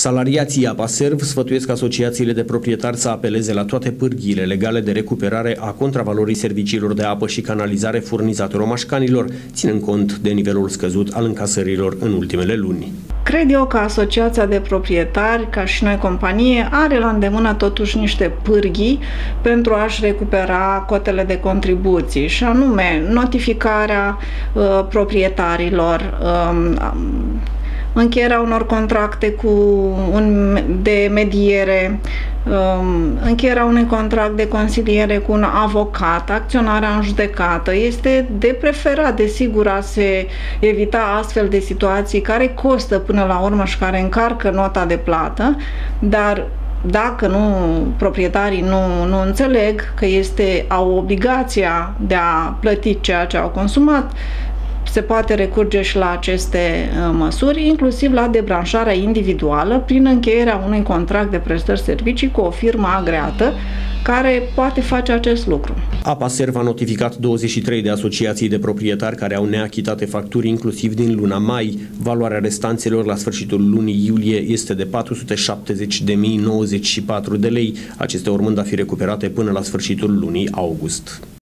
Salariații ApaServ sfătuiesc asociațiile de proprietari să apeleze la toate pârghiile legale de recuperare a contravalorii serviciilor de apă și canalizare furnizate romascanilor, ținând cont de nivelul scăzut al încasărilor în ultimele luni. Cred eu că asociația de proprietari, ca și noi companie, are la îndemână totuși niște pârghii pentru a-și recupera cotele de contribuții, și anume notificarea proprietarilor, încheierea unor contracte de mediere, încheierea unui contract de consiliere cu un avocat, acționarea în judecată. Este de preferat, desigur, a se evita astfel de situații care costă până la urmă și care încarcă nota de plată, dar dacă proprietarii nu înțeleg că au obligația de a plăti ceea ce au consumat, se poate recurge și la aceste măsuri, inclusiv la debranșarea individuală prin încheierea unui contract de prestări servicii cu o firmă agreată care poate face acest lucru. ApaServ a notificat 23 de asociații de proprietari care au neachitate facturi inclusiv din luna mai. Valoarea restanțelor la sfârșitul lunii iulie este de 470.094 de lei, acestea urmând a fi recuperate până la sfârșitul lunii august.